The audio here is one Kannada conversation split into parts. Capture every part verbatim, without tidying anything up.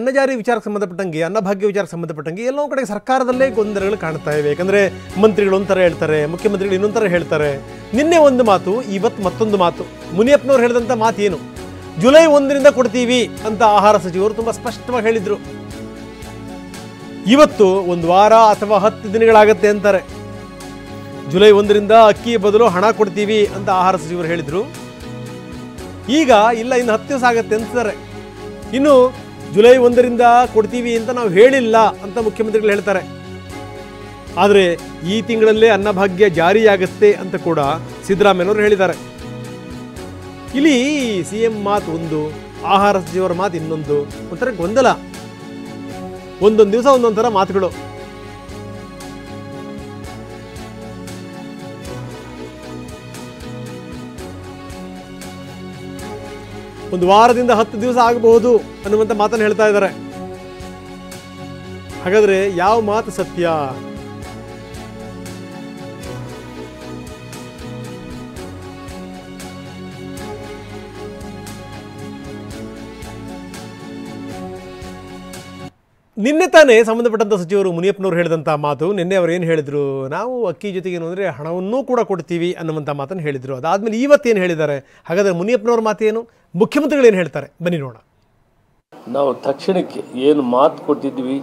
Annajari ವಿಚಾರಕ್ಕೆ ಸಂಬಂಧಪಟ್ಟಂಗೆ ಅನ್ನಭಾಗ್ಯ ವಿಚಾರಕ್ಕೆ ಸಂಬಂಧಪಟ್ಟಂಗೆ ಎಲ್ಲೋ ಕಡೆ ಸರ್ಕಾರದಲ್ಲೇ ಗೊಂದಲಗಳು ಕಾಣ್ತಾ ಇವೆ ಯಾಕಂದ್ರೆ ಮಂತ್ರಿಗಳು ಒಂತರ ಹೇಳ್ತಾರೆ ಮುಖ್ಯಮಂತ್ರಿಗಳು ಇನ್ನೊಂತರ ಹೇಳ್ತಾರೆ ನಿನ್ನೆ ಒಂದು ಮಾತು ಇವತ್ತು ಮತ್ತೊಂದು ಮಾತು ಮುನಿಯಪ್ಪನವರು ಹೇಳಿದಂತ ಮಾತು ಏನು ಜುಲೈ ಒಂದನೇ ರಿಂದ ಕೊಡ್ತೀವಿ ಅಂತ ಆಹಾರ ಸಚಿವರು ತುಂಬಾ ಸ್ಪಷ್ಟವಾಗಿ ಹೇಳಿದ್ರು ಇವತ್ತು ಒಂದು ವಾರ ಅಥವಾ ಹತ್ತು ದಿನಗಳಾಗುತ್ತೆ ಅಂತಾರೆ ಜುಲೈ ಒಂದನೇ ರಿಂದ ಅಕ್ಕಿ ಬದಲು ಹಣ ಕೊಡ್ತೀವಿ ಅಂತ ಆಹಾರ ಸಚಿವರು ಹೇಳಿದ್ರು ಈಗ ಇಲ್ಲ ಇನ್ನು ಹತ್ತು ದಿನ ಆಗುತ್ತೆ ಅಂತಾರೆ ಇನ್ನು July ಒಂದರಿಂದ ಕೊಡ್ತೀವಿ ಅಂತ ನಾವು ಹೇಳಿಲ್ಲ ಅಂತ ಮುಖ್ಯಮಂತ್ರಿಗಳು ಹೇಳ್ತಾರೆ ಆದರೆ ಈ ತಿಂಗಳಲ್ಲೇ ಅನ್ನಭಾಗ್ಯ ಜಾರಿಯಾಗುತ್ತೆ ಅಂತ ಕೂಡ ಸಿದ್ದರಾಮಯ್ಯನವರು ಹೇಳಿದ್ದಾರೆ ಇಲ್ಲಿ ಸಿಎಂ ಮಾತು ಒಂದು ಆಹಾರ ಸಚಿವರ ಮಾತು ಇನ್ನೊಂದು ಒಂತರ ಗೊಂದಲ ಒಂದೊಂದು ದಿವಸ ಒಂದೊಂದು ತರ ಮಾತುಗಳು ಒಂದು ವಾರದಿಂದ ಹತ್ತು ದಿವಸ ಆಗಬಹುದು ಅನ್ನುವಂತ ಮಾತನ್ನ ಹೇಳ್ತಾ ಇದ್ದಾರೆ ಹಾಗಾದ್ರೆ ಯಾವ ಮಾತು ಸತ್ಯ ನಿನ್ನೆ ತಾನೇ ಸಂಬಂಧಪಟ್ಟಂತ ಸಚಿವರು ಮುನಿಯಪ್ಪನವರು ಹೇಳಿದಂತ ಮಾತು ನಿನ್ನೆ ಅವರು ಏನು ಹೇಳಿದ್ರು ನಾವು ಅಕ್ಕಿ ಜೊತೆಗೆ ಏನು ಅಂದ್ರೆ ಹಣವನ್ನೂ ಕೂಡ ಕೊಡ್ತೀವಿ ಅನ್ನುವಂತ ಮಾತನ್ನ ಹೇಳಿದ್ರು ಅದಾದ್ಮೇಲೆ ಇವತ್ತು ಏನು ಹೇಳಿದ್ದಾರೆ ಹಾಗಾದ್ರೆ ಮುನಿಯಪ್ಪನವರ ಮಾತು ಏನು ಮುಖ್ಯಮಂತ್ರಿಗಳು ಏನು ಹೇಳ್ತಾರೆ ಬನ್ನಿ ನೋಡೋಣ ನಾವು ತಕ್ಷಣಕ್ಕೆ ಏನು ಮಾತು ಕೊಟ್ಟಿದ್ವಿ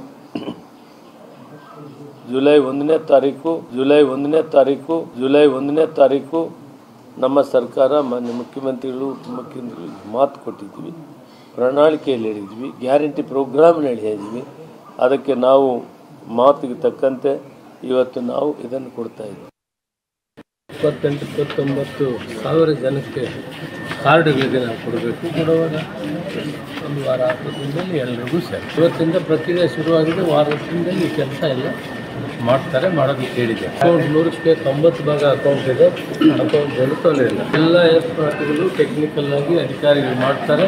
ಜುಲೈ ಒಂದನೇ ತಾರೀಕು ಜುಲೈ ಒಂದನೇ ತಾರೀಕು ಜುಲೈ ಒಂದನೇ ತಾರೀಕು ನಮ್ಮ ಸರ್ಕಾರ ಮಾನ್ಯ ಮುಖ್ಯಮಂತ್ರಿಗಳು ಮುಖ್ಯಮಂತ್ರಿಗಳು ಮಾತು ಕೊಟ್ಟಿದ್ವಿ ಪ್ರಣಾಳಿಕೆಯಲ್ಲಿ ಹೇಳಿದ್ವಿ ಗ್ಯಾರಂಟಿ ಪ್ರೋಗ್ರಾಮ್ನಲ್ಲಿ ಹೇಳಿದ್ವಿ ಅದಕ್ಕೆ ನಾವು ಮಾತಿಗೆ ತಕ್ಕಂತೆ ಇವತ್ತು ನಾವು ಇದನ್ನು ಕೊಡ್ತಾ ಇದ್ದೀವಿ ಇಪ್ಪತ್ತೆಂಟು ಇಪ್ಪತ್ತೊಂಬತ್ತು ಸಾವಿರ ಜನಕ್ಕೆ ಕಾರ್ಡುಗಳಿಗೆ ನಾವು ಕೊಡಬೇಕು ಕೊಡುವಾಗ ಒಂದು ವಾರ ಹತ್ತು ದಿನದಲ್ಲಿ ಎಲ್ರಿಗೂ ಸರಿ ಇವತ್ತಿಂದ ಪ್ರಕ್ರಿಯೆ ಶುರುವಾಗಿದೆ ವಾರದ ದಿನದಲ್ಲಿ ಈ ಕೆಲಸ ಎಲ್ಲ ಮಾಡ್ತಾರೆ ಮಾಡೋದು ಕೇಳಿದೆ ಅಕೌಂಟ್ ನೂರಕ್ಕೆ ತೊಂಬತ್ತು ಭಾಗ ಅಕೌಂಟ್ ಇದೆ ಅಕೌಂಟ್ ಬೆಳೆಸೋಲ್ಲ ಇಲ್ಲ ಎಲ್ಲ ಏರ್ಪಾಟುಗಳು ಟೆಕ್ನಿಕಲ್ಲಾಗಿ ಅಧಿಕಾರಿಗಳು ಮಾಡ್ತಾರೆ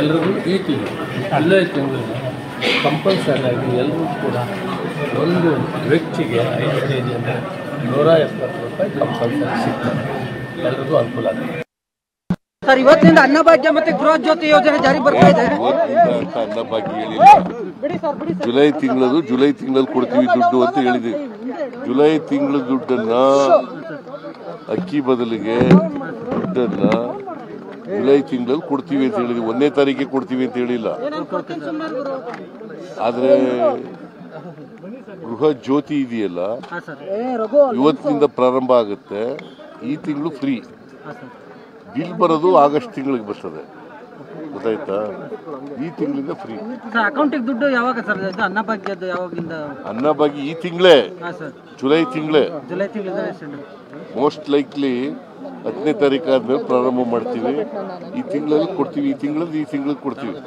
ಎಲ್ರಿಗೂ ಈ ತಿಂಗಳು ಅಲ್ಲೇ ತಿಂಗಳು ಕಂಪಲ್ಸರಿ ಆಗಿ ಎಲ್ಲರೂ ಕೂಡ ಒಂದು ವ್ಯಕ್ತಿಗೆ ಐದು ಕೆ ಜಿ ಅಂದರೆ ನೂರ ಎಪ್ಪತ್ತು ರೂಪಾಯಿ ಕಂಪಲ್ಸರಿ ಸಿಗ್ತದೆ ಎಲ್ರಿಗೂ ಅನುಕೂಲ ಆಗ್ತದೆ ಸರ್ ಇವತ್ತಿನಿಂದ ಅನ್ನಭಾಗ್ಯ ಮತ್ತು ಗೃಹಜ್ಯೋತಿ ಯೋಜನೆ ಜಾರಿ ಬರ್ತಾ ಇದೆ ಅನ್ನಭಾಗ್ಯ ಹೇಳಿಲ್ಲ ಜುಲೈ ತಿಂಗಳದು ಜುಲೈ ತಿಂಗಳಲ್ಲಿ ಕೊಡ್ತೀವಿ ದುಡ್ಡು ಅಂತ ಹೇಳಿದೆ ಜುಲೈ ತಿಂಗಳ ದುಡ್ಡನ್ನ ಅಕ್ಕಿ ಬದಲಿಗೆ ದುಡ್ಡನ್ನ ಜುಲೈ ತಿಂಗಳಲ್ಲಿ ಕೊಡ್ತೀವಿ ಅಂತ ಹೇಳಿದ್ವಿ ಒಂದನೇ ತಾರೀಕಿಗೆ ಕೊಡ್ತೀವಿ ಅಂತ ಹೇಳಿಲ್ಲ ಆದರೆ ಗೃಹ ಜ್ಯೋತಿ ಇದೆಯಲ್ಲ ಇವತ್ತಿನಿಂದ ಪ್ರಾರಂಭ ಆಗುತ್ತೆ ಈ ತಿಂಗಳು ಫ್ರೀ ಬಿಲ್ ಬರೋದು ಆಗಸ್ಟ್ ತಿಂಗಳಿಗೆ ಬರ್ತದೆ ಗೊತ್ತಾಯ್ತಾ ಈ ತಿಂಗಳಿಂದ ಫ್ರೀ ಅಕೌಂಟಿಗೆ ದುಡ್ಡು ಯಾವಾಗ ಸರ್ ಅನ್ನಭಾಗ್ಯದ ಯಾವಾಗಿಂದ ಅನ್ನಭಾಗ್ಯ ಈ ತಿಂಗಳೇ ಜುಲೈ ತಿಂಗಳೇ ಜುಲೈ ತಿಂಗಳಿಂದ ಮೋಸ್ಟ್ ಲೈಕ್ಲಿ ಹತ್ತನೇ ತಾರೀಕು ಆದ್ಮೇಲೆ ಪ್ರಾರಂಭ ಮಾಡ್ತೀವಿ ಈ ತಿಂಗಳಲ್ಲಿ ಕೊಡ್ತೀವಿ ಈ ತಿಂಗಳಲ್ಲಿ ಈ ತಿಂಗಳಿಗೆ ಕೊಡ್ತೀವಿ